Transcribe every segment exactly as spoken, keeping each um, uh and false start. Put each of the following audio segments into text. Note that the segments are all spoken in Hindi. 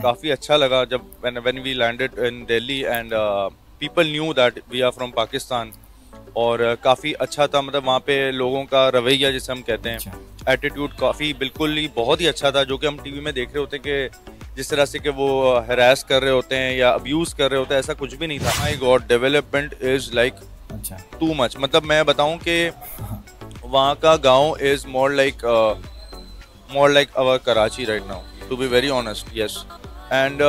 काफ़ी अच्छा लगा जब when we landed in Delhi and people knew that we are from Pakistan. और काफ़ी अच्छा था, मतलब वहाँ पे लोगों का रवैया जिसे हम कहते हैं, एटीट्यूड काफ़ी बिल्कुल ही बहुत ही अच्छा था, जो कि हम टीवी में देख रहे होते हैं कि जिस तरह से कि वो हरास कर रहे होते हैं या अब्यूज़ कर रहे होते हैं, ऐसा कुछ भी नहीं था। My God, development is like too much. मतलब मैं बताऊँ कि वहाँ का गाँव is more like more like our Karachi right now, to be very honest. Yes and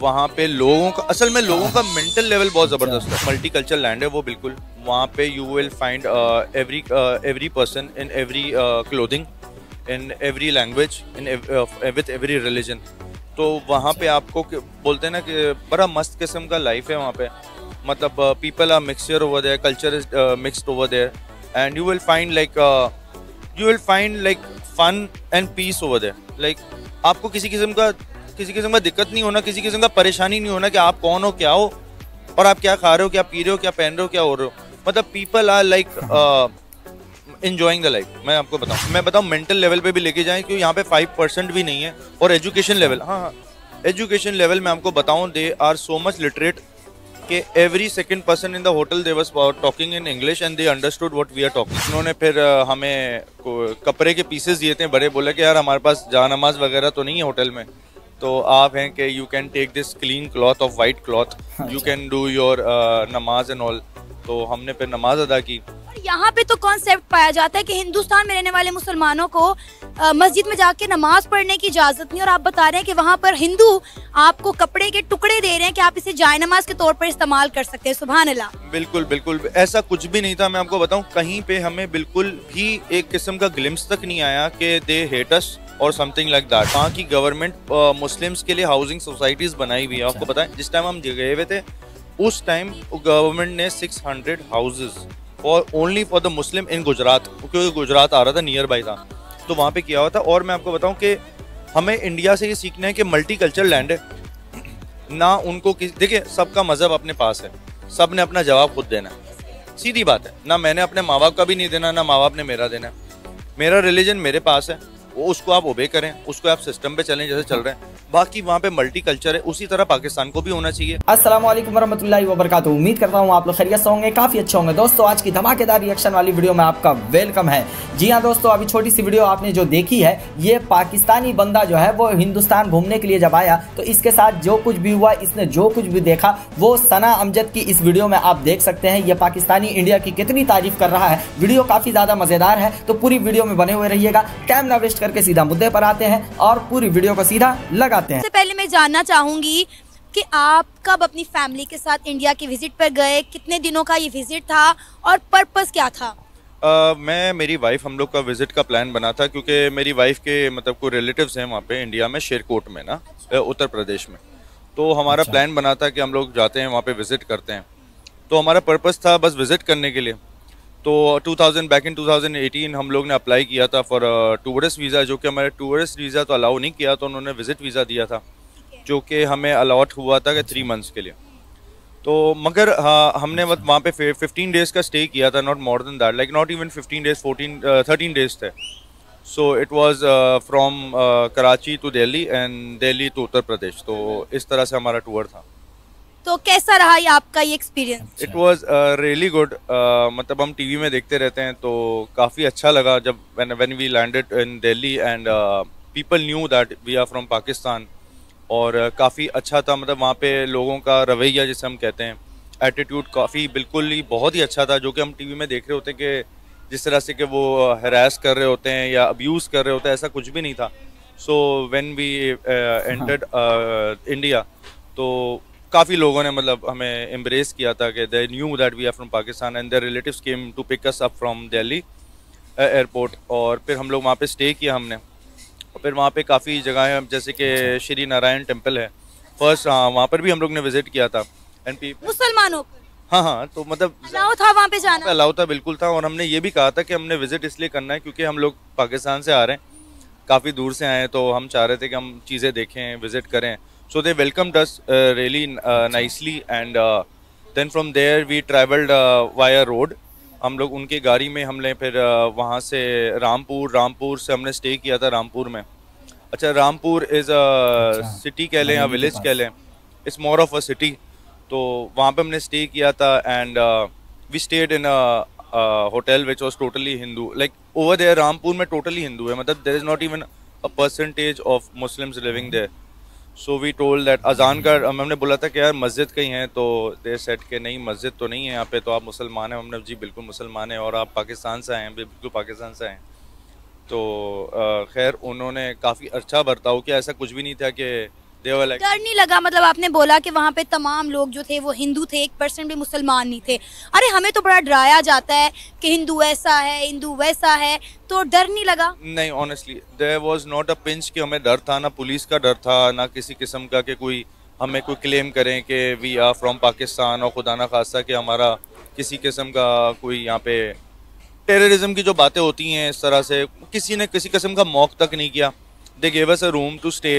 वहाँ पे लोगों का असल में लोगों का मेंटल लेवल बहुत ज़बरदस्त है। मल्टी कल्चर लैंड है वो बिल्कुल। वहाँ पे you will find every every person in every clothing, in every language, in with every religion. तो वहाँ पे आपको बोलते हैं ना कि बड़ा मस्त किस्म का लाइफ है वहाँ पे। मतलब people are mixture over there, culture is mixed over there and you will find like you will find like fun and peace over there. Like आपको किसी किस्म का किसी किस्म का दिक्कत नहीं होना, किसी किस्म का परेशानी नहीं होना कि आप कौन हो, क्या हो, और आप क्या खा रहे हो, क्या पी रहे हो, क्या पहन रहे हो, क्या हो रहे हो। मतलब people are like enjoying the life. मैं आपको बताऊँ मैं बताऊँ मेंटल लेवल पे भी लेके जाएँ, क्योंकि यहाँ पे फाइव परसेंट भी नहीं है। और एजुकेशन लेवल, हाँ हाँ एजुकेशन लेवल मैं आपको बताऊँ, they are so much literate कि every second person in the hotel they was talking in English and they understood what we are talking. उन्होंने फिर हमें कपड़े के पीसेस दिए थे बड़े, बोले कि यार हमारे पास जानमाज़ वगैरह तो नहीं है होटल में, तो आप हैं कि you can take this clean cloth of white cloth, you can do your नमाज एंड ऑल। तो हमने फिर नमाज अदा की। और यहाँ पे तो कॉन्सेप्ट पाया जाता है कि हिंदुस्तान में रहने वाले मुसलमानों को आ, मस्जिद में जाके नमाज पढ़ने की इजाज़त नहीं, और आप बता रहे हैं कि वहाँ पर हिंदू आपको कपड़े के टुकड़े दे रहे हैं कि आप इसे जाए नमाज के तौर पर इस्तेमाल कर सकते हैं। सुभान अल्लाह, बिल्कुल बिल्कुल ऐसा कुछ भी नहीं था। मैं आपको बताऊँ, कहीं पे हमें बिल्कुल भी एक किस्म का ग्लिम्स तक नहीं आया कि दे हेट अस और समथिंग लाइक दैट। वहाँ की गवर्नमेंट मुस्लिम्स के लिए हाउसिंग सोसाइटीज़ बनाई हुई है। आपको पता है, जिस टाइम हम गए हुए थे उस टाइम गवर्नमेंट ने छह सौ हाउसेस और only for the Muslim in Gujarat, क्योंकि गुजरात आ रहा था, नियर बाई था, तो वहाँ पे किया हुआ था। और मैं आपको बताऊँ कि हमें इंडिया से ये सीखना है कि मल्टी कल्चर लैंड है ना, उनको किसी देखिए सबका मज़हब अपने पास है, सब ने अपना जवाब खुद देना है, सीधी बात है ना। मैंने अपने माँ बाप का भी नहीं देना, ना माँ बाप ने मेरा देना है। मेरा रिलीजन मेरे पास है, वो उसको आप ओबे करें, उसको आप सिस्टम पे चलें जैसे चल रहे हैं। बाकी वहाँ पे मल्टी कल्चर है, उसी तरह पाकिस्तान को भी होना चाहिए। अस्सलाम वालेकुम वरहमतुल्लाहि वबरकातुहू। उम्मीद करता हूँ आप लोग खैरियत से होंगे, काफ़ी अच्छे होंगे। दोस्तों, आज की धमाकेदार रिएक्शन वाली वीडियो में आपका वेलकम है। जी हाँ दोस्तों, अभी छोटी सी वीडियो आपने जो देखी है, ये पाकिस्तानी बंदा जो है वो हिंदुस्तान घूमने के लिए जब आया तो इसके साथ जो कुछ भी हुआ, इसने जो कुछ भी देखा, वो सना अमजद की इस वीडियो में आप देख सकते हैं। ये पाकिस्तानी इंडिया की कितनी तारीफ कर रहा है, वीडियो काफ़ी ज़्यादा मज़ेदार है, तो पूरी वीडियो में बने हुए रहिएगा। कैमरा वेस्ट करके सीधा मुद्दे पर आते हैं और पूरी वीडियो को सीधा लगा। सबसे पहले मैं जानना चाहूंगी कि आप कब अपनी फैमिली के साथ इंडिया के विजिट पर गए, कितने दिनों का ये विजिट था और पर्पस क्या था? आ, मैं मेरी वाइफ हम लोग का विजिट का प्लान बना था, क्योंकि मेरी वाइफ के मतलब कोई रिलेटिव्स हैं वहाँ पे इंडिया में, शेरकोट में ना, अच्छा। उत्तर प्रदेश में। तो हमारा अच्छा। प्लान बना था कि हम लोग जाते हैं वहाँ पे विजिट करते हैं, तो हमारा पर्पस था बस विजिट करने के लिए। तो two thousand back in two thousand eighteen हम लोग ने अप्लाई किया था फॉर टूरिस्ट वीज़ा, जो कि हमारे टूरिस्ट वीज़ा तो अलाउ नहीं किया, तो उन्होंने विज़िट वीज़ा दिया था जो कि हमें अलाट हुआ था कि थ्री मंथ्स के लिए। तो मगर हाँ, हमने मतलब वहाँ पे फिफ्टीन डेज़ का स्टे किया था, not more than that, like not even fifteen days, fourteen thirteen days थे। So it was from Karachi to Delhi and Delhi to Uttar Pradesh. तो इस तरह से हमारा टूर था। तो कैसा रहा ये आपका ये experience? It was really good. मतलब हम टीवी में देखते रहते हैं, तो काफ़ी अच्छा लगा जब when we landed in Delhi and people knew that we are from Pakistan. और uh, काफ़ी अच्छा था, मतलब वहाँ पे लोगों का रवैया जिसे हम कहते हैं, एटीट्यूड काफ़ी बिल्कुल ही बहुत ही अच्छा था, जो कि हम टीवी में देख रहे होते हैं कि जिस तरह से कि वो हरास कर रहे होते हैं या अब्यूज़ कर रहे होते हैं, ऐसा कुछ भी नहीं था। So when we entered India तो काफ़ी लोगों ने मतलब हमें एम्ब्रेस किया था कि they knew that we are from Pakistan and their relatives came to pick us up from Delhi airport. और फिर हम लोग वहाँ पे स्टे किया हमने, और फिर वहाँ पे काफ़ी जगह हैं जैसे कि श्री नारायण टेम्पल है फर्स्ट, हाँ वहाँ पर भी हम लोग ने विजिट किया था। एंड मुसलमानों को हाँ हाँ तो मतलब अलाउ था वहाँ पे जाना, अलाउ था बिल्कुल था। और हमने ये भी कहा था कि हमने विज़िट इसलिए करना है क्योंकि हम लोग पाकिस्तान से आ रहे हैं, काफ़ी दूर से आए हैं, तो हम चाह रहे थे कि हम चीज़ें देखें, विज़िट करें। So they welcomed us uh, really uh, nicely and uh, then from there we travelled uh, via road. हम लोग उनके गाड़ी में हमने फिर uh, वहाँ से रामपुर रामपुर से हमने स्टे किया था, रामपुर में अच्छा, रामपुर इज अ सिटी कह लें या विलेज कह लें, it's more of a city. तो वहाँ पे हमने स्टे किया था and we stayed in hotel which was totally Hindu. Like over there Rampur में टोटली हिंदू है, मतलब there is not even a percentage of Muslims living there. So we told that अजान का हमने बोला था कि यार मस्जिद कहीं है, तो दे सेट के नहीं मस्जिद तो नहीं है यहाँ पे, तो आप मुसलमान हैं? हमने जी बिल्कुल मुसलमान हैं, और आप पाकिस्तान से आए हैं? बिल्कुल पाकिस्तान से आए हैं। तो खैर उन्होंने काफ़ी अच्छा बर्ताव किया, ऐसा कुछ भी नहीं था कि डर नहीं लगा। मतलब आपने बोला कि वहाँ पे तमाम लोग जो थे वो हिंदू थे, एक परसेंट भी मुसलमान नहीं थे। अरे हमें तो बड़ा डराया जाता है कि हिंदू ऐसा है हिंदू वैसा है, तो डर नहीं लगा? नहीं, honestly there was not a pinch कि हमें डर था, ना पुलिस का डर था, ना किसी किस्म का कि कोई हमें कोई क्लेम करें कि वी आर फ्रॉम पाकिस्तान, और खुदा ना खासा कि हमारा किसी किस्म का कोई यहाँ पे टेररिज्म की जो बातें होती हैं इस तरह से। किसी ने किसी किस्म का मॉक तक नहीं किया। They gave us a room to stay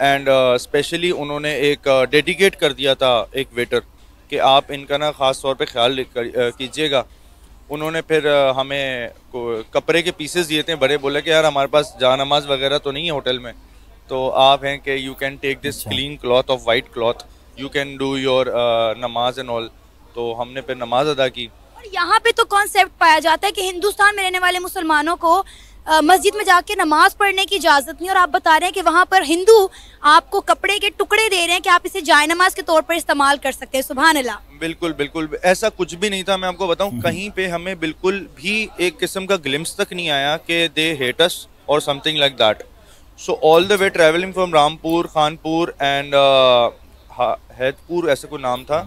and specially uh, उन्होंने एक डेडिकेट uh, कर दिया था एक वेटर कि आप इनका ना ख़ास तौर पे ख्याल uh, कीजिएगा। उन्होंने फिर uh, हमें कपड़े के पीसेस दिए थे बड़े, बोले कि यार हमारे पास जानमाज़ वगैरह तो नहीं है होटल में, तो आप हैं कि you can take this clean cloth of white cloth, you can do your नमाज एंड ऑल। तो हमने फिर नमाज अदा की। और यहाँ पे तो कॉन्सेप्ट पाया जाता है कि हिंदुस्तान में रहने वाले मुसलमानों को मस्जिद में जाके नमाज पढ़ने की इजाज़त नहीं, और आप बता रहे हैं कि वहाँ पर हिंदू आपको कपड़े के टुकड़े दे रहे हैं कि आप इसे जाए नमाज के तौर पर इस्तेमाल कर सकते हैं। सुभान अल्लाह, बिल्कुल बिल्कुल ऐसा कुछ भी नहीं था। मैं आपको बताऊँ, कहीं पे हमें बिल्कुल भी एक किस्म का ग्लिम्स तक नहीं आया कि दे हेट अस और something like that. So all the way travelling from Rampur, Khanpur and Hedpur, ऐसा कोई नाम था,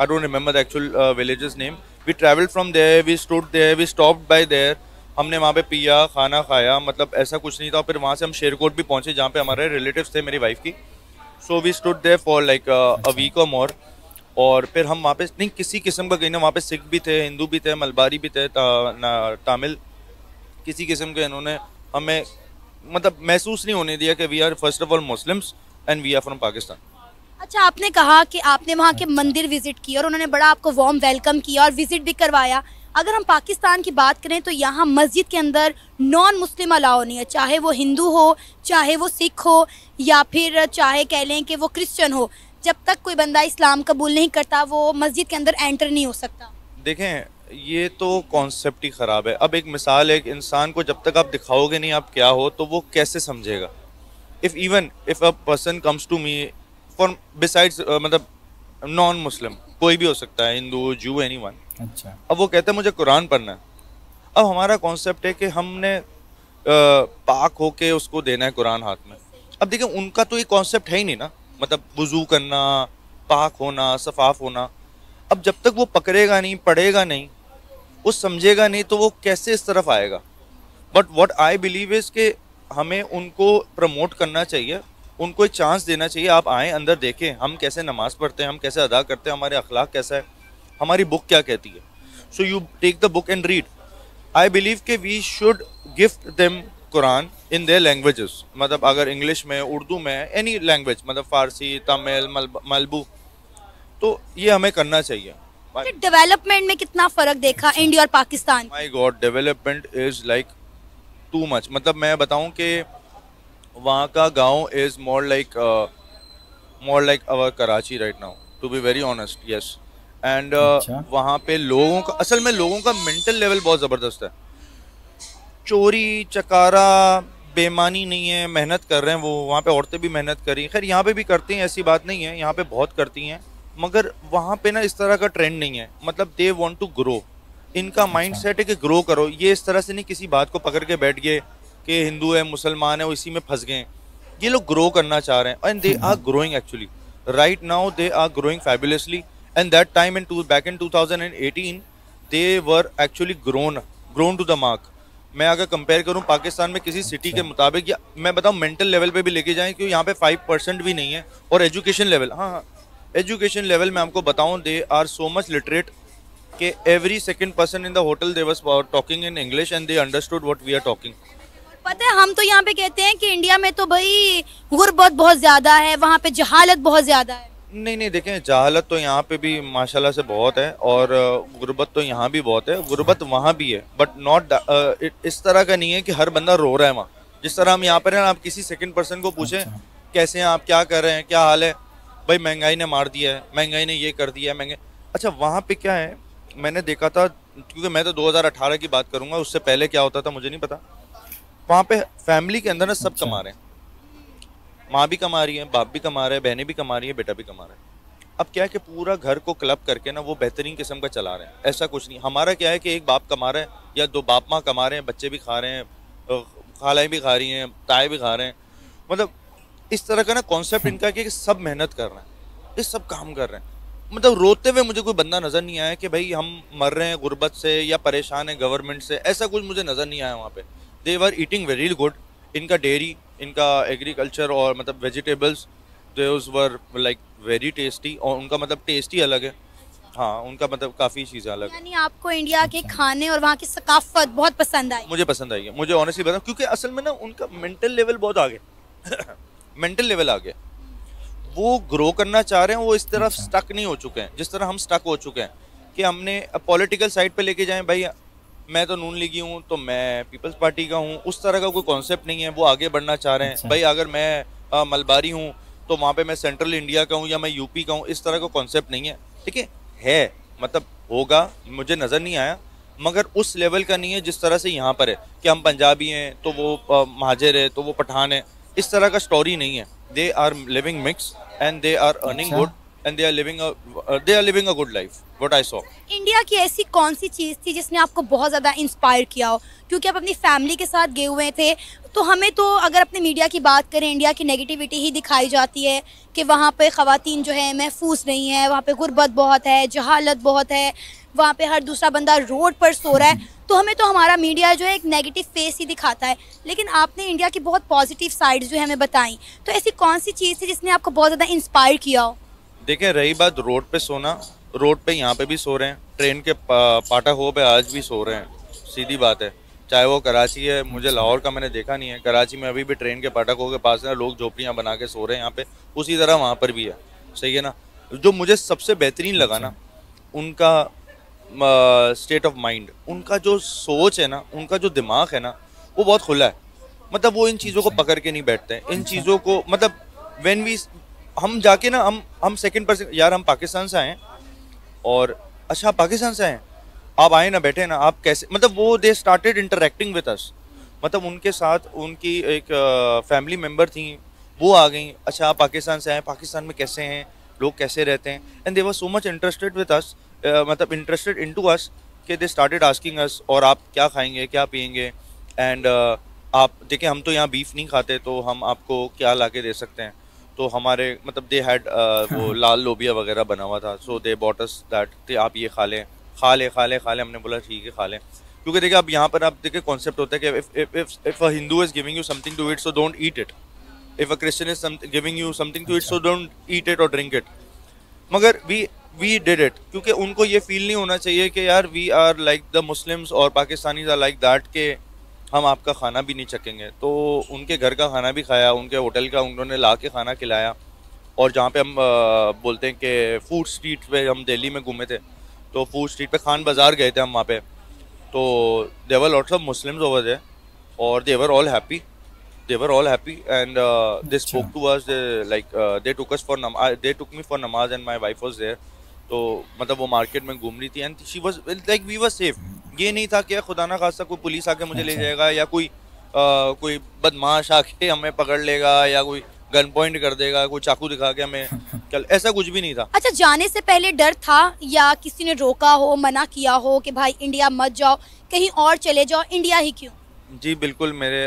I don't remember the actual villages name. We travelled from there, we stood there, we stopped by there, हमने वहाँ पे पिया, खाना खाया, मतलब ऐसा कुछ नहीं था। फिर वहाँ से हम शेरकोट भी पहुँचे जहाँ पे हमारे रिलेटिव्स थे मेरी वाइफ की। So we stood there for like a week और मोर। और फिर हम वहाँ पे नहीं किसी किस्म का, कहीं ना वहाँ पे सिख भी थे, हिंदू भी थे, मलबारी भी थे, तामिल, किसी किस्म के इन्होंने हमें मतलब महसूस नहीं होने दिया कि we are first of all Muslims and we are from Pakistan. अच्छा, आपने कहा कि आपने वहाँ के मंदिर विज़िट किया और उन्होंने बड़ा आपको वार्म वेलकम किया और विज़िट भी करवाया। अगर हम पाकिस्तान की बात करें तो यहाँ मस्जिद के अंदर नॉन मुस्लिम अलाउ नहीं है, चाहे वो हिंदू हो, चाहे वो सिख हो, या फिर चाहे कह लें कि वो क्रिश्चियन हो। जब तक कोई बंदा इस्लाम कबूल नहीं करता वो मस्जिद के अंदर एंटर नहीं हो सकता। देखें, ये तो कॉन्सेप्ट ही ख़राब है। अब एक मिसाल, एक इंसान को जब तक आप दिखाओगे नहीं आप क्या हो तो वो कैसे समझेगा। If even if a person comes to me for besides, मतलब नॉन मुस्लिम कोई भी हो सकता है, हिंदू, जू, एनीवन। अच्छा, अब वो कहता है मुझे कुरान पढ़ना है। अब हमारा कॉन्सेप्ट है कि हमने आ, पाक होके उसको देना है कुरान हाथ में। अब देखिए, उनका तो ये कॉन्सेप्ट है ही नहीं ना, मतलब वुजू करना, पाक होना, सफाफ होना। अब जब तक वो पकड़ेगा नहीं, पढ़ेगा नहीं, वो समझेगा नहीं, तो वो कैसे इस तरफ आएगा। But what I believe is कि हमें उनको प्रमोट करना चाहिए, उनको एक चांस देना चाहिए। आप आएँ, अंदर देखें हम कैसे नमाज पढ़ते हैं, हम कैसे अदा करते हैं, हमारे अखलाक कैसा है, हमारी बुक क्या कहती है। So you take the book and read. I believe कि we should gift them Quran in their languages, मतलब अगर इंग्लिश में, उर्दू में, एनी लैंग्वेज, मतलब फ़ारसी, तमिल, मलबू, तो ये हमें करना चाहिए। डेवलपमेंट में कितना फ़र्क देखा इंडिया और Pakistan? My God, development is like too much. मतलब मैं बताऊँ कि वहाँ का गाँव is more like more like our Karachi right now, to be very honest, yes. And uh, वहाँ पे लोगों का, असल में लोगों का मेंटल लेवल बहुत ज़बरदस्त है। चोरी चकारा बेमानी नहीं है, मेहनत कर रहे हैं वो। वहाँ पे औरतें भी मेहनत कर रही हैं, खैर यहाँ पे भी करती हैं, ऐसी बात नहीं है, यहाँ पे बहुत करती हैं, मगर वहाँ पे ना इस तरह का ट्रेंड नहीं है। मतलब दे वांट टू ग्रो, इनका माइंड सेट है कि ग्रो करो। ये इस तरह से नहीं किसी बात को पकड़ के बैठ गए कि हिंदू है, मुसलमान है, वो इसी में फंस गए। ये लोग ग्रो करना चाह रहे हैं and they are growing. Actually right now they are growing fabulously. And that time in two back in two thousand eighteen, they were actually grown, grown to the mark. मैं अगर कंपेयर करूँ पाकिस्तान में किसी सिटी के मुताबिक, या मैं बताऊँ मेंटल लेवल पे भी लेके जाएँ, क्योंकि यहाँ पे फाइव परसेंट भी नहीं है। और एजुकेशन लेवल, हाँ हाँ एजुकेशन लेवल मैं आपको बताऊँ, they are so much literate कि every second person in the hotel they was talking in English and they understood what we are talking. पता है, हम तो यहाँ पे कहते हैं कि इंडिया में तो भाई गुर्बत बहुत ज़्यादा है, वहाँ पे जहालत बहुत ज़्यादा है। नहीं नहीं, देखें जहालत तो यहाँ पे भी माशाल्लाह से बहुत है, और गुर्बत तो यहाँ भी बहुत है, गुर्बत वहाँ भी है, बट नॉट इस तरह का नहीं है कि हर बंदा रो रहा है वहाँ। जिस तरह हम यहाँ पर हैं, आप किसी सेकंड पर्सन को पूछें अच्छा। कैसे हैं आप, क्या कर रहे हैं, क्या हाल है, भाई महंगाई ने मार दिया है, महंगाई ने ये कर दिया है, महंगाई। अच्छा वहाँ पे क्या है, मैंने देखा था, क्योंकि मैं तो दो हज़ार अठारह की बात करूँगा, उससे पहले क्या होता था मुझे नहीं पता। वहाँ पे फैमिली के अंदर ना सब अच्छा। कमा रहे हैं, माँ भी कमा रही है, बाप भी कमा रहे हैं, बहनें भी कमा रही है, बेटा भी कमा रहे हैं। अब क्या है कि पूरा घर को क्लब करके ना वो बेहतरीन किस्म का चला रहे हैं, ऐसा कुछ नहीं। हमारा क्या है कि एक बाप कमा रहा है या दो बाप माँ कमा रहे हैं, बच्चे भी खा रहे हैं, खालाएँ भी खा रही हैं, ताए भी खा रहे हैं। मतलब इस तरह का ना कॉन्सेप्ट इनका कि सब मेहनत कर रहे हैं, ये सब काम कर रहे हैं। मतलब रोते हुए मुझे कोई बंदा नज़र नहीं आया कि भाई हम मर रहे हैं गुर्बत से या परेशान हैं गवर्नमेंट से, ऐसा कुछ मुझे नज़र नहीं आया वहाँ पे। They were eating very good, इनका डेयरी, इनका एग्रीकल्चर और मतलब vegetables they were like very tasty, और उनका मतलब टेस्ट ही अलग है। हाँ उनका मतलब काफ़ी चीज़ें अलग। यानी आपको इंडिया के खाने और वहाँ की सकाफत बहुत पसंद आई? मुझे पसंद आई है, मुझे ऑनेस्टली बताऊँ, क्योंकि असल में ना उनका मेंटल लेवल बहुत आगे मेंटल लेवल आगे, वो ग्रो करना चाह रहे हैं, वो इस तरफ स्टक नहीं हो चुके हैं जिस तरह हम स्टक हो चुके हैं कि हमने पॉलिटिकल साइड पे लेके जाएं। भाई मैं तो नून लीगी हूँ तो मैं पीपल्स पार्टी का हूँ, उस तरह का कोई कॉन्सेप्ट नहीं है। वो आगे बढ़ना चाह रहे हैं, भाई अगर मैं आ, मलबारी हूँ तो वहाँ पे मैं सेंट्रल इंडिया का हूँ या मैं यूपी का हूँ, इस तरह का कॉन्सेप्ट नहीं है। ठीक है है मतलब होगा, मुझे नज़र नहीं आया, मगर उस लेवल का नहीं है जिस तरह से यहाँ पर है कि हम पंजाबी हैं तो वो महाजर है तो वो पठान है, इस तरह का स्टोरी नहीं है। They are living mix and they are earning good and they are living they are living a good life what I saw. India की ऐसी कौन सी चीज़ थी जिसने आपको बहुत ज़्यादा इंस्पायर किया हो, क्योंकि आप अपनी फैमिली के साथ गए हुए थे? तो हमें तो अगर अपने मीडिया की बात करें, इंडिया की नेगेटिविटी ही दिखाई जाती है कि वहाँ पे ख़वातीन जो है महफूज नहीं है, वहाँ पे गुर्बत बहुत है, जहालत बहुत है, वहाँ पे हर दूसरा बंदा रोड पर सो रहा है। तो हमें तो हमारा मीडिया जो है एक नेगेटिव फेस ही दिखाता है, लेकिन आपने इंडिया की बहुत पॉजिटिव साइड जो है हमें बताई। तो ऐसी कौन सी चीज़ थी जिसने आपको बहुत ज़्यादा इंस्पायर किया हो? देखें रही बात रोड पर सोना, रोड पर यहाँ पर भी सो रहे हैं, ट्रेन के फाटकों पर आज भी सो रहे हैं, सीधी बात है। चाहे वो कराची है, मुझे लाहौर का मैंने देखा नहीं है, कराची में अभी भी ट्रेन के फाटकों के पास है लोग झोपड़ियाँ बना के सो रहे हैं यहाँ पे, उसी तरह वहाँ पर भी है। सही है ना। जो मुझे सबसे बेहतरीन लगा ना उनका स्टेट ऑफ माइंड, उनका जो सोच है ना, उनका जो दिमाग है ना, वो बहुत खुला है। मतलब वो इन चीज़ों को पकड़ के नहीं बैठते हैं, इन चीज़ों को मतलब व्हेन वी हम जाके ना हम हम सेकेंड पर्सन, यार हम पाकिस्तान से आए हैं, और अच्छा पाकिस्तान से आए हैं, आप आए ना बैठे ना, आप कैसे, मतलब वो they started interacting with us. मतलब उनके साथ उनकी एक फैमिली मेम्बर थी, वो आ गई, अच्छा आप पाकिस्तान से आए, पाकिस्तान में कैसे हैं लोग, कैसे रहते हैं, and they were so much interested with us, मतलब इंटरेस्टेड इनटू अस कि दे स्टार्टेड आस्किंग अस और आप क्या खाएंगे क्या पियेंगे, एंड uh, आप देखिए हम तो यहाँ बीफ नहीं खाते तो हम आपको क्या ला के दे सकते हैं। तो हमारे मतलब दे हैड uh, वो लाल लोबिया वगैरह बना हुआ था, सो दे बॉट अस दैट आप ये खा लें, खा ले खा ले खा ले, हमने बोला ठीक है खा ले। क्योंकि देखिए अब यहाँ पर आप देखिए कॉन्सेप्ट होता है कि if if if if a Hindu is giving you something to it so don't eat it, if a Christian is giving you something to it so don't eat it और ड्रिंक इट, मगर वी वी डिड इट। क्योंकि उनको ये फील नहीं होना चाहिए कि यार we are like the Muslims और पाकिस्तानीज आर लाइक दैट के हम आपका खाना भी नहीं चखेंगे। तो उनके घर का खाना भी खाया, उनके होटल का उन्होंने ला के खाना खिलाया, और जहाँ पर हम बोलते हैं कि फूड स्ट्रीट पर हम दिल्ली में घूमे थे, तो फूड स्ट्रीट पे खान बाज़ार गए थे हम, वहाँ पे तो there were lots of Muslims over there और they were all happy, they were all happy and they spoke to us like they took us for they took me for नमाज and my wife was there. तो मतलब वो मार्केट में घूम रही थी and she was like we was safe. ये नहीं था कि खुदा ना खासा कोई पुलिस आके मुझे ले जाएगा या कोई uh, कोई बदमाश आके हमें पकड़ लेगा या कोई गन पॉइंट कर देगा, कोई चाकू दिखा के हमें, कल ऐसा कुछ भी नहीं था। अच्छा जाने से पहले डर था या किसी ने रोका हो, मना किया हो कि भाई इंडिया मत जाओ, कहीं और चले जाओ, इंडिया ही क्यों? जी बिल्कुल, मेरे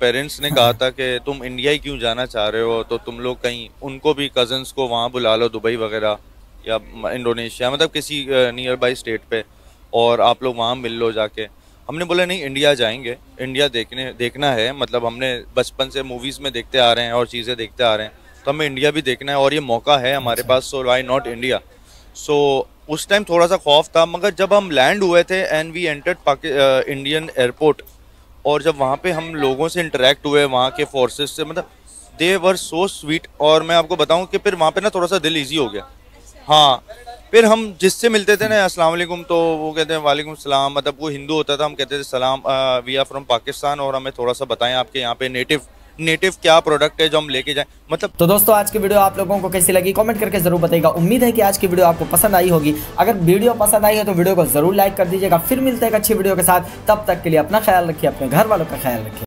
पेरेंट्स ने कहा था कि तुम इंडिया ही क्यों जाना चाह रहे हो, तो तुम लोग कहीं उनको भी कज़न्स को वहाँ बुला लो, दुबई वगैरह या इंडोनेशिया, मतलब किसी नियर बाई स्टेट पे, और आप लोग वहाँ मिल लो जाके। हमने बोला नहीं इंडिया जाएंगे, इंडिया देखने देखना है, मतलब हमने बचपन से मूवीज़ में देखते आ रहे हैं और चीज़ें देखते आ रहे हैं, तो हमें इंडिया भी देखना है और ये मौका है हमारे पास, सो वाई नॉट इंडिया। सो उस टाइम थोड़ा सा खौफ था, मगर जब हम लैंड हुए थे and we entered Pakistan Indian airport, और जब वहाँ पे हम लोगों से इंटरेक्ट हुए, वहाँ के फोर्सेस से, मतलब दे वर सो स्वीट। और मैं आपको बताऊँ कि फिर वहाँ पर ना थोड़ा सा दिल ईजी हो गया। हाँ फिर हम जिससे मिलते थे ना अस्सलाम वालेकुम, तो वो कहते हैं वालेकुम सलाम, मतलब वो हिंदू होता था, हम कहते थे सलाम वी आर फ्रॉम पाकिस्तान और हमें थोड़ा सा बताएं आपके यहाँ पे नेटिव नेटिव क्या प्रोडक्ट है जो हम लेके जाएं, मतलब। तो दोस्तों आज की वीडियो आप लोगों को कैसी लगी कमेंट करके जरूर बताइएगा। उम्मीद है कि आज की वीडियो आपको पसंद आई होगी। अगर वीडियो पसंद आई है तो वीडियो को जरूर लाइक कर दीजिएगा। फिर मिलते हैं अच्छी वीडियो के साथ, तब तक के लिए अपना ख्याल रखिए, अपने घर वालों का ख्याल रखिए।